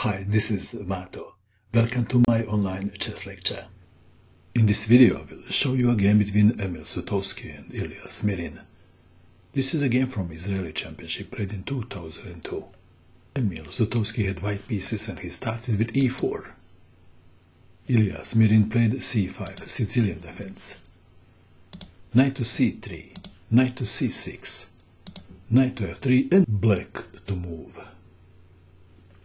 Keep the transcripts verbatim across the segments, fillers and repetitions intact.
Hi, this is Mato. Welcome to my online chess lecture. In this video I will show you a game between Emil Sutovsky and Ilya Smirin. This is a game from Israeli Championship played in two thousand two. Emil Sutovsky had white pieces and he started with e four. Ilya Smirin played c five, Sicilian defense. Knight to c three, knight to c six, knight to f three and black to move.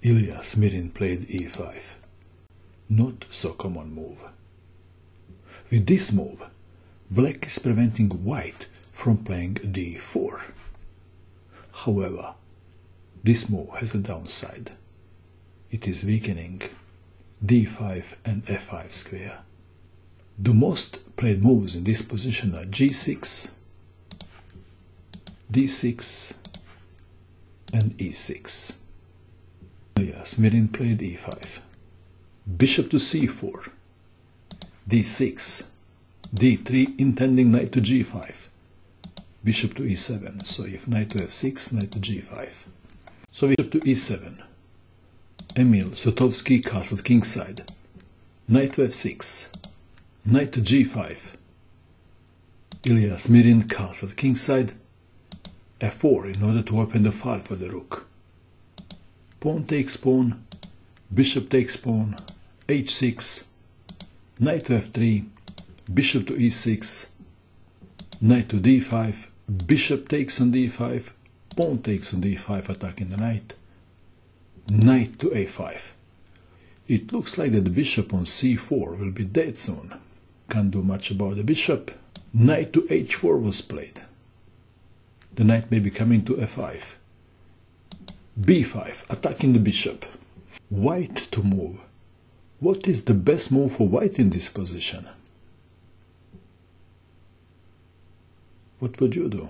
Ilya Smirin played e five. Not so common move. With this move, black is preventing white from playing d four. However, this move has a downside. It is weakening d five and f five square. The most played moves in this position are g six, d six and e six. Ilya Smirin played e five. Bishop to c four, d six, d three, intending knight to g five, bishop to e seven, so if knight to f six, knight to g five. So bishop to e seven, Emil Sutovsky castled kingside, knight to f six, knight to g five, Ilya Smirin castled kingside, f four in order to open the file for the rook. Pawn takes pawn, bishop takes pawn, h six, knight to f three, bishop to e six, knight to d five, bishop takes on d five, pawn takes on d five, attacking the knight, knight to a five. It looks like that the bishop on c four will be dead soon. Can't do much about the bishop. Knight to h four was played. The knight may be coming to f five. b five, attacking the bishop. White to move. What is the best move for white in this position? What would you do?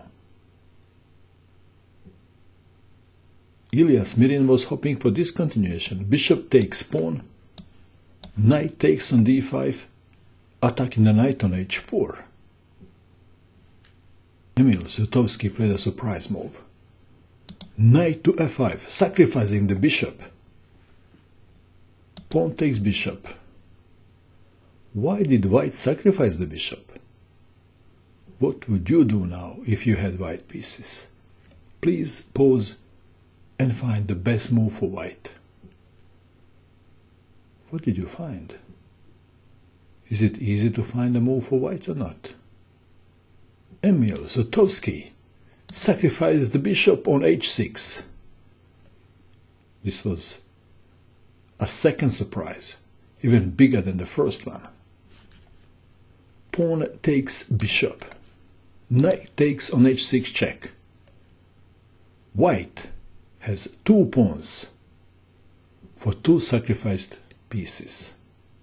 Ilya Smirin was hoping for this continuation. Bishop takes pawn, knight takes on d five, attacking the knight on h four. Emil Sutovsky played a surprise move. Knight to f five, sacrificing the bishop. Pawn takes bishop. Why did white sacrifice the bishop? What would you do now if you had white pieces? Please pause and find the best move for white. What did you find? Is it easy to find a move for white or not? Emil Sutovsky sacrificed the bishop on h six. This was a second surprise, even bigger than the first one. Pawn takes bishop. Knight takes on h six check. White has two pawns for two sacrificed pieces.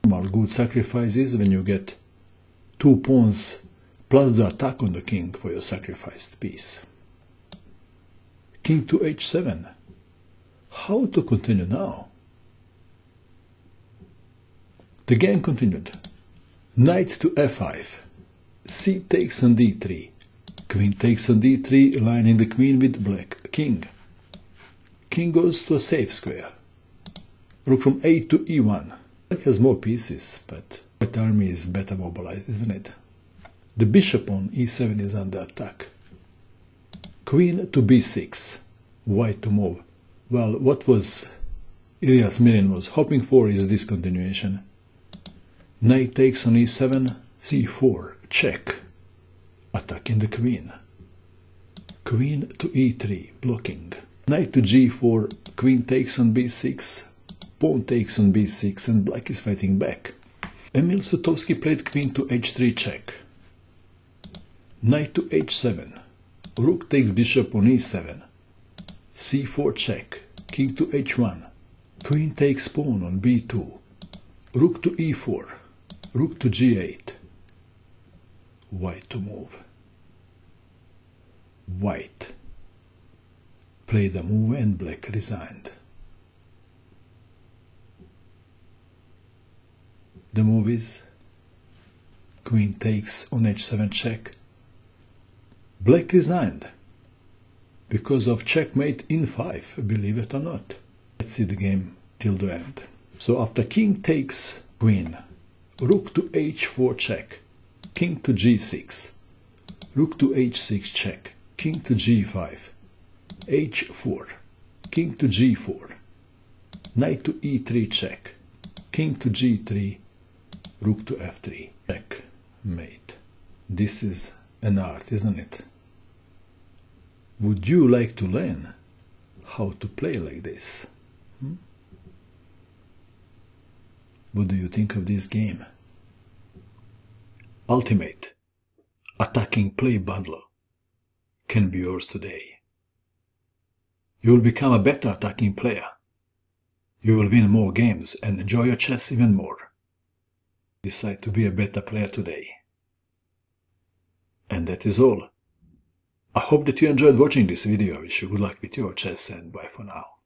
Normal good sacrifice is when you get two pawns plus the attack on the king for your sacrificed piece. King to h seven. How to continue now? The game continued. Knight to f five. C takes on d three. Queen takes on d three, lining the queen with black king. King goes to a safe square. Rook from a to e one. Black has more pieces, but white army is better mobilized, isn't it? The bishop on e seven is under attack. Queen to b six. White to move. Well, what was Ilya Smirin was hoping for is this continuation. Knight takes on e seven, c four, check, attacking the queen. Queen to e three, blocking. Knight to g four, queen takes on b six, pawn takes on b six, and black is fighting back. Emil Sutovsky played queen to h three, check. Knight to h seven, rook takes bishop on e seven, c four, check, king to h one, queen takes pawn on b two, rook to e four. Rook to g eight. White to move. White played a move and black resigned. The move is queen takes on h seven check. Black resigned because of checkmate in five, believe it or not. Let's see the game till the end. So after king takes queen, rook to h four check, king to g six, rook to h six check, king to g five, h four, king to g four, knight to e three check, king to g three, rook to f three check, mate. This is an art, isn't it? Would you like to learn how to play like this? Hmm? What do you think of this game? Ultimate attacking play bundle can be yours today. You will become a better attacking player. You will win more games and enjoy your chess even more. Decide to be a better player today. And that is all. I hope that you enjoyed watching this video. I wish you good luck with your chess, and bye for now.